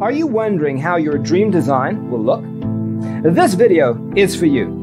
Are you wondering how your dream design will look? This video is for you.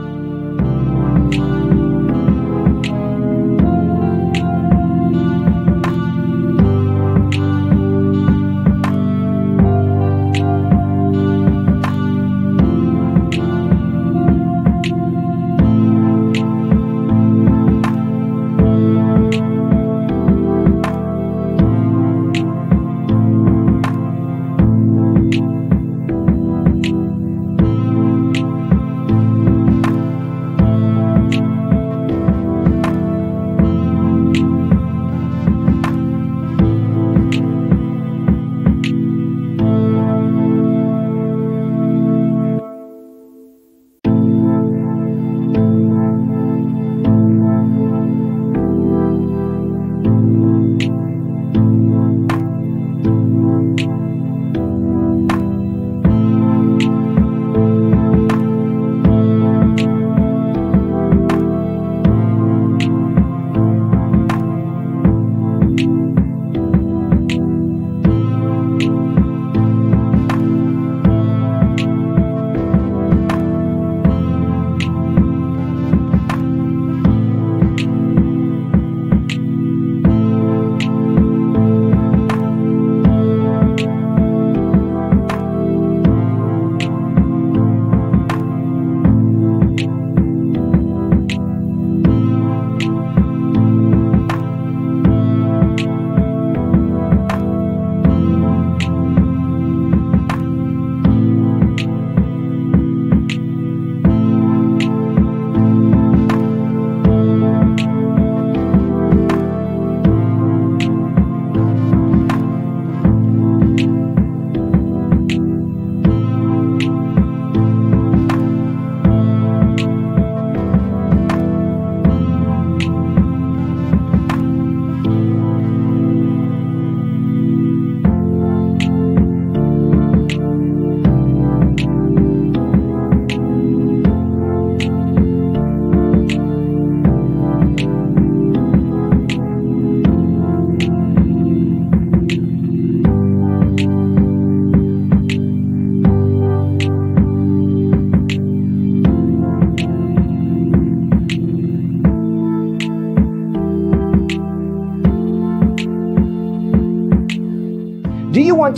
Do you want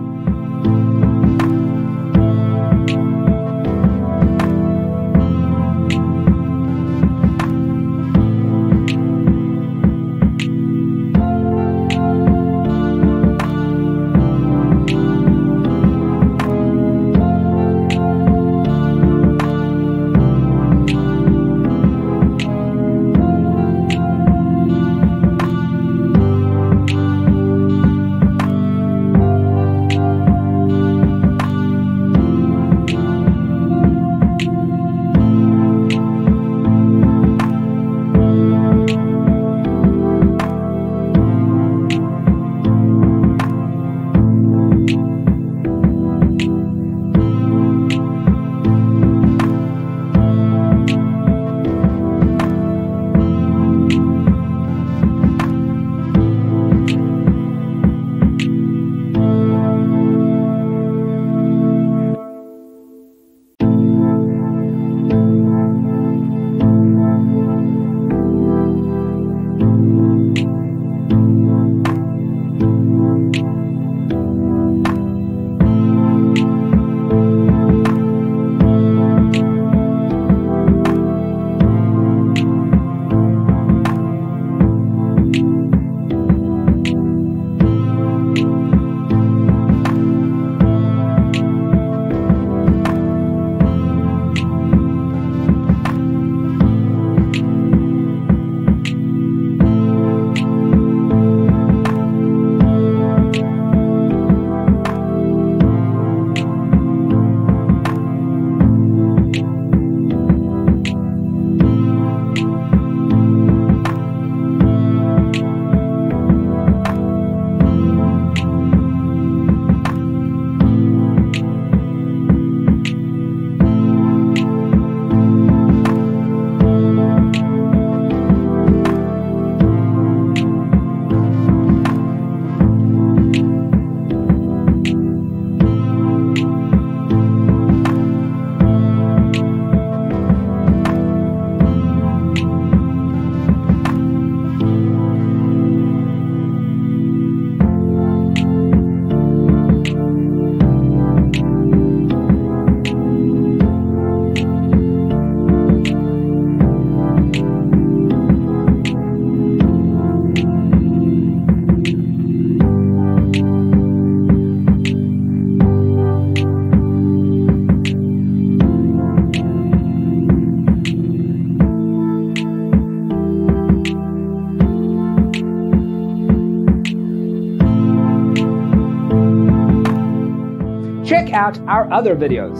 Check out our other videos.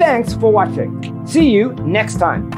Thanks for watching. See you next time.